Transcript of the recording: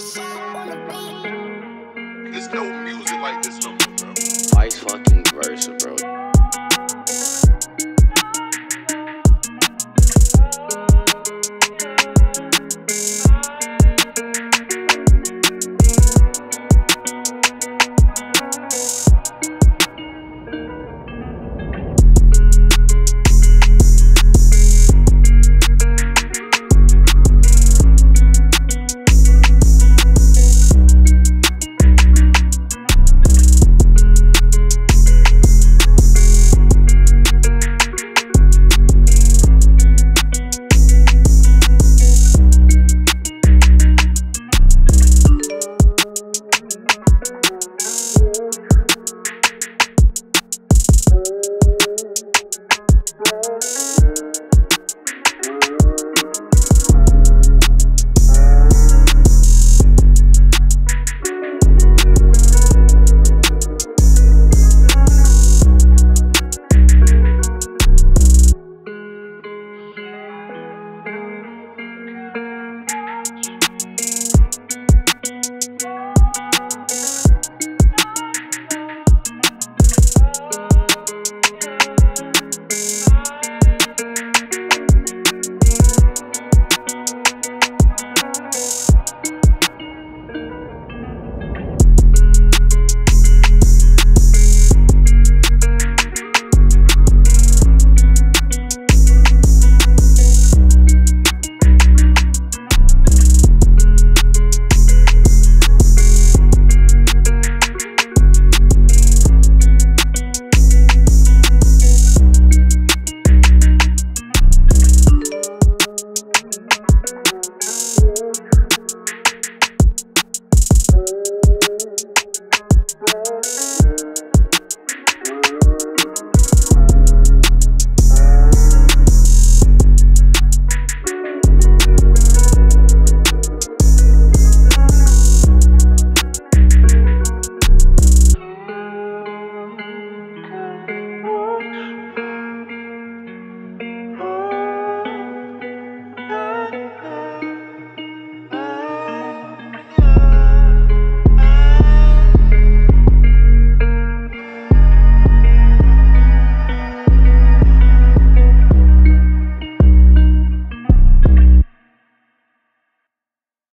There's no music like this no more, bro. Vice fucking versa, bro.